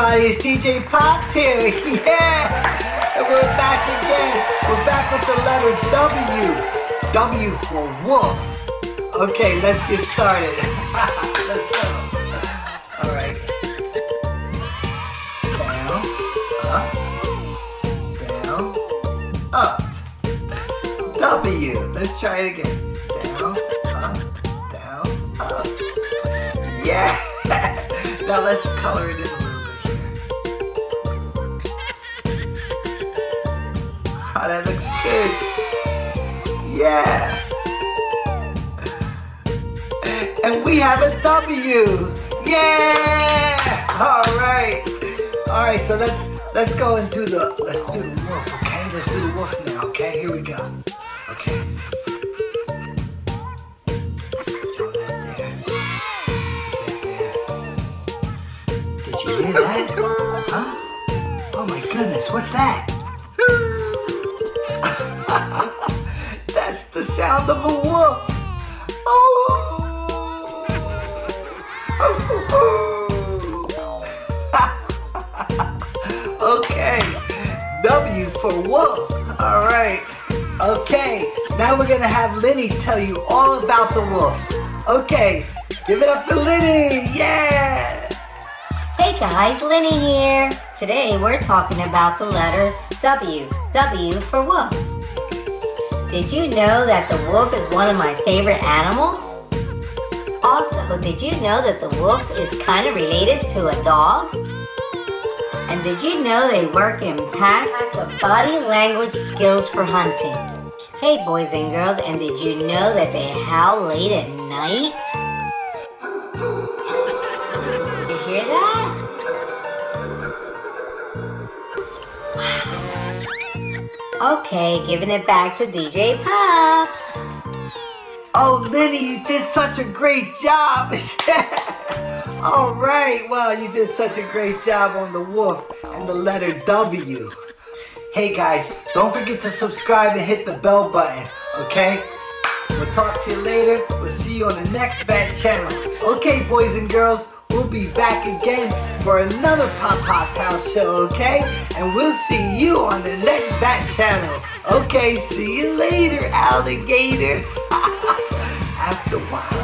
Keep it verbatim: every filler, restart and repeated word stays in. everybody, it's D J Pops here, yeah! And we're back again, we're back with the letter W, W for wolf. Okay, let's get started, let's go. Alright, down, up, down, up, W, let's try it again, down, up, down, up, yeah! Now let's color it in a little bit here. Oh, that looks good. Yeah. And we have a W. Yeah. All right. All right. So let's let's go and do the let's do the wolf. Okay. Let's do the wolf now. Okay. Here we go. Okay. Huh? Oh my goodness, what's that? That's the sound of a wolf. Oh. Okay. W for wolf. All right. Okay. Now we're gonna have Lenny tell you all about the wolves. Okay. Give it up for Lenny. Yeah. Hey guys, Lenny here. Today we're talking about the letter W, W for wolf. Did you know that the wolf is one of my favorite animals? Also, did you know that the wolf is kind of related to a dog? And did you know they work in packs of body language skills for hunting? Hey boys and girls, and did you know that they howl late at night? Okay, giving it back to D J Pops. Oh, Lenny, you did such a great job. All right, well, you did such a great job on the wolf and the letter W. Hey, guys, don't forget to subscribe and hit the bell button, okay? We'll talk to you later. We'll see you on the next Bat Channel. Okay, boys and girls, we'll be back again for another Pop Pop's House show, okay? And we'll see you on the next Bat Channel. Okay, see you later, alligator. After a while.